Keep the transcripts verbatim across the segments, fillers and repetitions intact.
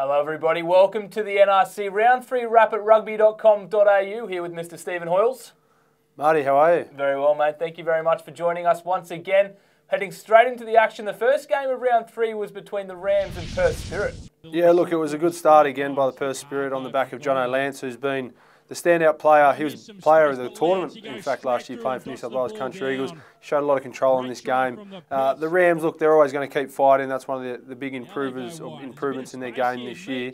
Hello everybody, welcome to the N R C Round three Wrap at rugby dot com dot a u, here with Mister Stephen Hoiles. Marty, how are you? Very well, mate. Thank you very much for joining us once again. Heading straight into the action, the first game of Round three was between the Rams and Perth Spirit. Yeah, look, it was a good start again by the Perth Spirit on the back of Jono Lance, who's been the standout player. He was player of the tournament, in fact, last year, playing for New South Wales Country Eagles. Showed a lot of control in this game. Uh, the Rams, look, they're always going to keep fighting. That's one of the, the big improvers or improvements in their game this year.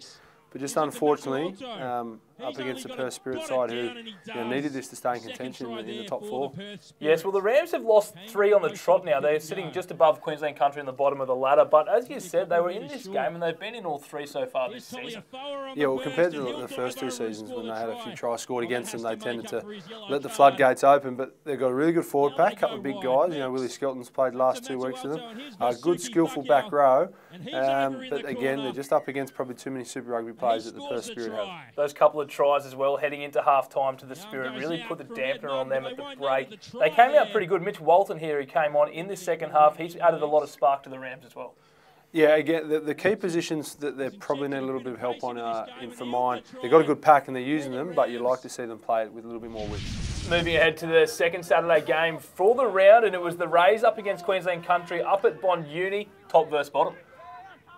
But just unfortunately, um, up against the Perth Spirit side, who you know, needed this to stay in contention in the top four. Yes, well, the Rams have lost three on the trot now. They're sitting just above Queensland Country in the bottom of the ladder. But as you said, they were in this game and they've been in all three so far this season. Yeah, well, compared to the, the first two seasons when they had a few tries scored against them, they tended to let the floodgates open. But they've got a really good forward pack, a couple of big guys. You know, Willie Skelton's played last two weeks with them. A good, skillful back row. Um, but again, they're just up against probably too many Super Rugby players that the Perth Spirit have. Those couple of tries as well heading into half time to the Spirit really put the dampener on them at the break. They came out pretty good. Mitch Walton here, he came on in this second half. He's added a lot of spark to the Rams as well. Yeah, again, the, the key positions that they probably need a little bit of help on uh, in for mine. They've got a good pack and they're using them, but you'd like to see them play it with a little bit more width. Moving ahead to the second Saturday game for the round, and it was the Rays up against Queensland Country up at Bond Uni, top versus bottom.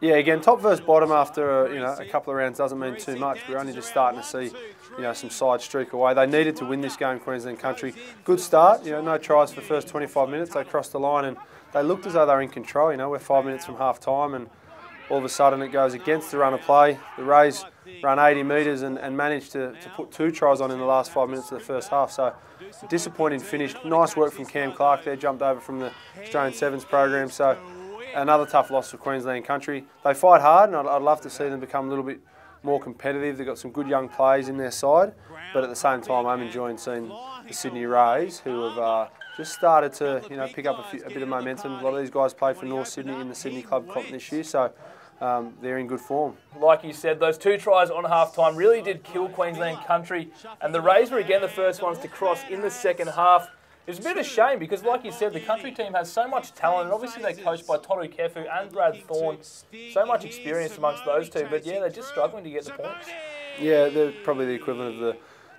Yeah, again, top versus bottom after you know a couple of rounds doesn't mean too much. We're only just starting to see you know some side streak away. They needed to win this game, Queensland Country. Good start, you know, no tries for the first twenty-five minutes. They crossed the line and they looked as though they were in control. You know, we're five minutes from half time and all of a sudden it goes against the run of play. The Rays run eighty metres and, and managed to, to put two tries on in the last five minutes of the first half. So disappointing finish. Nice work from Cam Clark there, jumped over from the Australian Sevens program. So another tough loss for Queensland Country. They fight hard, and I'd, I'd love to see them become a little bit more competitive. They've got some good young players in their side, but at the same time, I'm enjoying seeing the Sydney Rays, who have uh, just started to, you know, pick up a, few, a bit of momentum. A lot of these guys play for North Sydney in the Sydney Club Cup this year, so um, they're in good form. Like you said, those two tries on half-time really did kill Queensland Country, and the Rays were again the first ones to cross in the second half. It's a bit of a shame because, like you said, the country team has so much talent, and obviously they're coached by Toru Kefu and Brad Thorne. So much experience amongst those two, but yeah, they're just struggling to get the points. Yeah, they're probably the equivalent of the,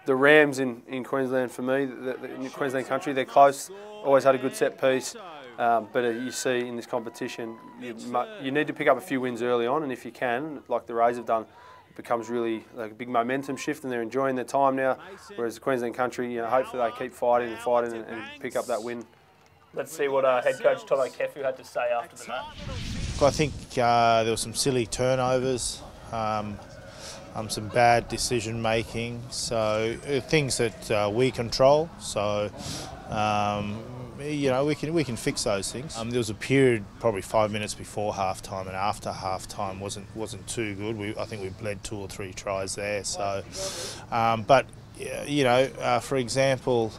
the Rams in, in Queensland for me, the, the, in Queensland Country. They're close, always had a good set piece, um, but uh, you see in this competition, you, you need to pick up a few wins early on, and if you can, like the Rays have done, becomes really like a big momentum shift and they're enjoying their time now, whereas the Queensland Country, you know, hopefully they keep fighting and fighting and, and pick up that win. Let's see what uh, head coach Toru Kefu had to say after the match. I think uh, there were some silly turnovers, um, um, some bad decision making, so uh, things that uh, we control, so um, you know, we can we can fix those things. Um, there was a period, probably five minutes before half time and after half time, wasn't wasn't too good. We I think we bled two or three tries there. So, um, but you know, uh, for example,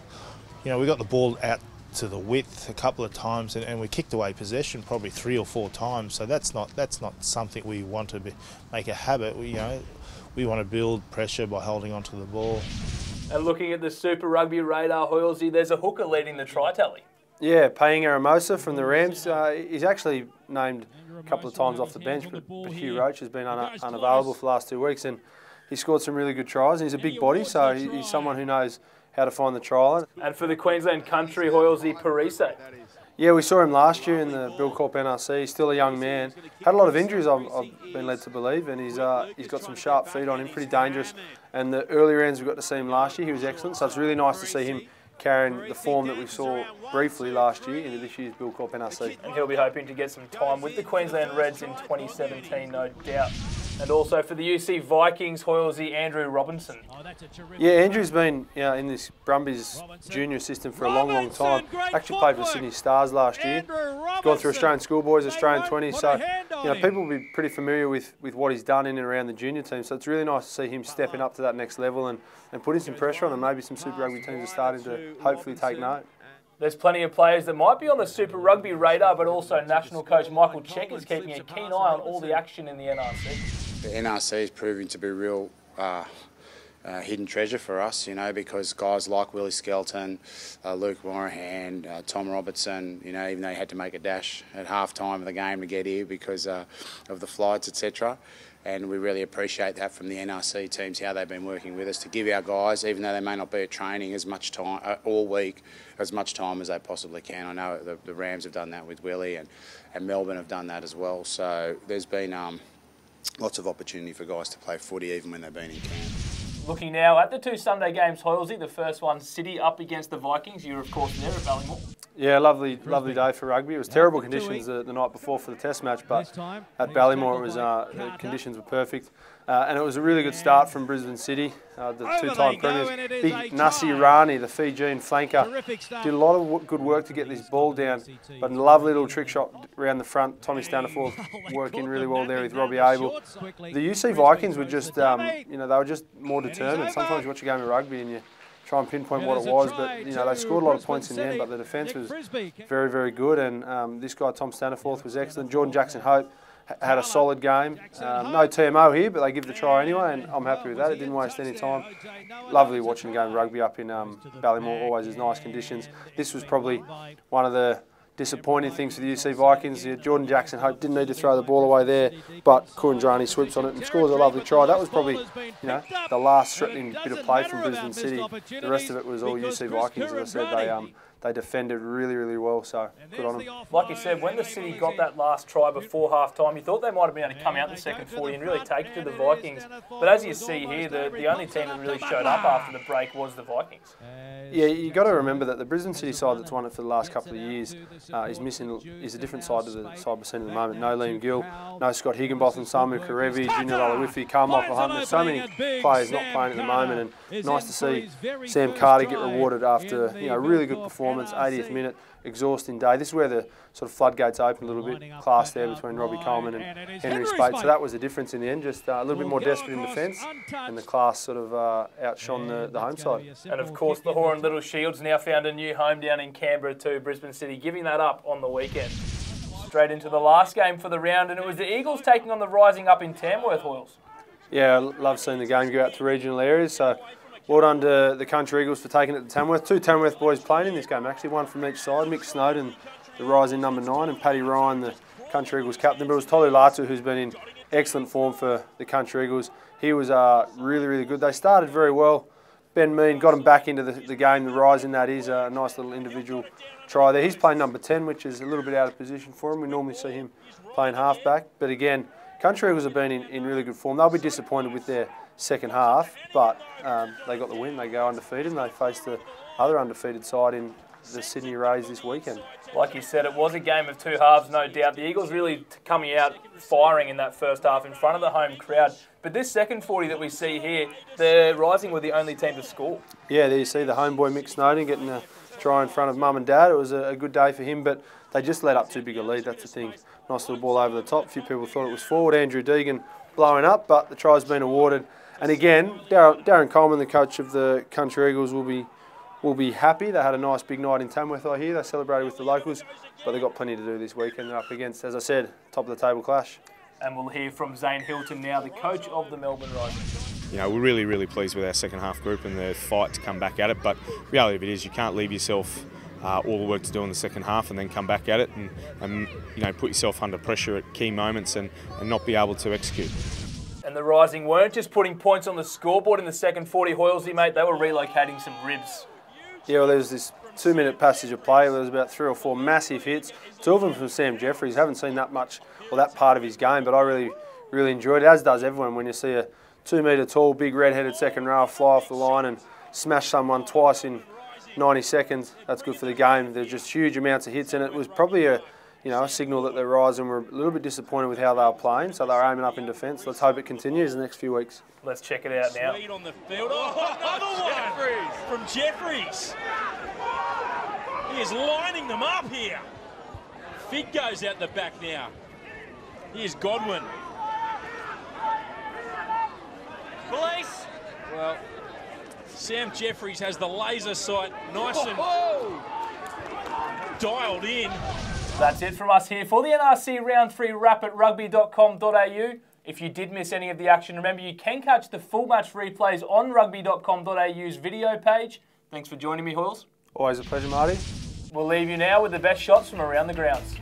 you know, we got the ball out to the width a couple of times and, and we kicked away possession probably three or four times. So that's not that's not something we want to be, make a habit. We, you know, we want to build pressure by holding onto the ball. And looking at the Super Rugby radar, Hoilesy, there's a hooker leading the try tally. Yeah, Paeinga Aramosa from the Rams. Uh, he's actually named a couple of times off the bench, but, but Hugh Roach has been un unavailable for the last two weeks, and he scored some really good tries. And he's a big body, so he's someone who knows how to find the try. And for the Queensland Country, Hoilesy, Parise. Yeah, we saw him last year in the Bill Corp N R C. He's still a young man. Had a lot of injuries, I've, I've been led to believe, and he's uh, he's got some sharp feet on him, pretty dangerous. And the early rounds we got to see him last year, he was excellent. So it's really nice to see him carrying the form that we saw briefly last year into this year's Bill Corp N R C. And he'll be hoping to get some time with the Queensland Reds in twenty seventeen, no doubt. And also for the U C Vikings, Hoilesy, Andrew Robinson. Oh, yeah, Andrew's been you know, in this Brumbies Robinson. junior system for Robinson, a long, long time. Actually played for the Sydney Stars last year. Gone through Australian schoolboys, Australian twenty. So you know, people will be pretty familiar with, with what he's done in and around the junior team. So it's really nice to see him stepping up to that next level and, and putting some pressure on, and maybe some Super Rugby teams are starting to hopefully take note. There's plenty of players that might be on the Super Rugby radar, but also national coach Michael Chek is keeping a keen eye on all the action in the N R C. The N R C is proving to be a real uh, uh, hidden treasure for us, you know, because guys like Willie Skelton, uh, Luke Moraghan, uh, Tom Robertson, you know, even though he had to make a dash at half time of the game to get here because uh, of the flights, et cetera. and we really appreciate that from the N R C teams, how they've been working with us to give our guys, even though they may not be at training as much time uh, all week, as much time as they possibly can. I know the, the Rams have done that with Willie, and, and Melbourne have done that as well. So there's been um, lots of opportunity for guys to play footy even when they've been in camp. Looking now at the two Sunday games, Hoilesy, the first one, City up against the Vikings. You were, of course, there at Ballymore. Yeah, lovely Brisbane. lovely day for rugby. It was terrible conditions the, the night before for the test match, but at Ballymore it was, uh, the conditions were perfect. Uh, and it was a really good start from Brisbane City, uh, the two-time premiers. Big Nasi Rani, the Fijian flanker, did a lot of w good work to get this ball down, but a lovely little trick shot around the front. Tommy Staniforth working really well there with Robbie Abel. The U C Vikings were just, um, you know, they were just more determined. Sometimes you watch a game of rugby and you try and pinpoint what it was, but, you know, they scored a lot of points in the end, but the defence was very, very good, and um, this guy, Tom Staniforth, was excellent. Jordan Jackson Hope had a solid game. Um, no T M O here, but they give the try anyway, and I'm happy with that. It didn't waste any time. Lovely watching a game of rugby up in um, Ballymore, always is nice conditions. This was probably one of the disappointing things for the U C Vikings. Jordan Jackson Hope didn't need to throw the ball away there, but Kurandrani swoops on it and scores a lovely try. That was probably, you know, the last threatening bit of play from Brisbane City. The rest of it was all U C Vikings. As I said, they um, they defended really, really well, so good on them. Like you said, when the City got that last try before half-time, you thought they might have been able to come out in the second forty and really take it to the Vikings. But as you see here, the, the only team that really showed up after the break was the Vikings. Yeah, you got to remember that the Brisbane City side that's won it for the last couple of years uh, is missing, is a different side to the side we're seeing at the moment. No Liam Gill, no Scott Higginbotham, Samu Karevi, Junior Olawifi, Carmel Hunt. There's so many players not playing at the moment, and nice to see Sam Carter get rewarded after, you know, a really good performance. eightieth minute, exhausting day. This is where the sort of floodgates open a little bit. Class there between Robbie Coleman and Henry Spate. So that was the difference in the end. Just uh, a little bit more desperate in defence, and the class sort of uh, outshone the, the home side. And of course, the Horan Little Shields now found a new home down in Canberra too. Brisbane City giving that up on the weekend. Straight into the last game for the round, and it was the Eagles taking on the Rising up in Tamworth, Hoyles. Yeah, I love seeing the game go out to regional areas. So. Well done to the Country Eagles for taking it to Tamworth. Two Tamworth boys playing in this game, actually, one from each side. Mick Snowden, the Rising number nine, and Paddy Ryan, the Country Eagles captain. But it was Tolu Latu who's been in excellent form for the Country Eagles. He was uh, really, really good. They started very well. Ben Mean got him back into the, the game. The Rising, that is a nice little individual try there. He's playing number ten, which is a little bit out of position for him. We normally see him playing halfback. But again, Country Eagles have been in, in really good form. They'll be disappointed with their second half, but um, they got the win. They go undefeated, and they face the other undefeated side in the Sydney Rays this weekend. Like you said, it was a game of two halves, no doubt. The Eagles really coming out firing in that first half in front of the home crowd. But this second forty that we see here, the Rising were the only team to score. Yeah, there you see the homeboy Mick Snowden getting a try in front of mum and dad. It was a, a good day for him, but they just let up too big a lead. That's the thing. Nice little ball over the top. A few people thought it was forward. Andrew Deegan blowing up, but the try's been awarded. And again, Darren, Darren Coleman, the coach of the Country Eagles, will be will be happy. They had a nice big night in Tamworth, I hear. They celebrated with the locals, but they've got plenty to do this weekend. They're up against, as I said, top of the table clash. And we'll hear from Zane Hilton now, the coach of the Melbourne Rising. You know, we're really, really pleased with our second half group and the fight to come back at it. But the reality of it is you can't leave yourself uh, all the work to do in the second half and then come back at it and, and you know, put yourself under pressure at key moments and, and not be able to execute. And the Rising weren't just putting points on the scoreboard in the second forty, Hoilesy, mate. They were relocating some ribs. Yeah, well, there was this two-minute passage of play. There was about three or four massive hits. Two of them from Sam Jeffries. Haven't seen that much, or well, that part of his game, but I really, really enjoyed it, as does everyone when you see a two-metre-tall, big red-headed second rower fly off the line and smash someone twice in ninety seconds. That's good for the game. There's just huge amounts of hits, and it was probably a You know, a signal that the Rising were a little bit disappointed with how they were playing, so they were aiming up in defence. Let's hope it continues in the next few weeks. Let's check it out now. Lead on the field. Oh, another one from Jeffries. He is lining them up here. Fig goes out the back now. Here's Godwin. Police. Well, Sam Jeffries has the laser sight nice and oh, oh. dialed in. That's it from us here for the N R C Round three wrap at rugby dot com dot A U. If you did miss any of the action, remember you can catch the full match replays on rugby dot com dot A U's video page. Thanks for joining me, Hoyles. Always a pleasure, Marty. We'll leave you now with the best shots from around the grounds.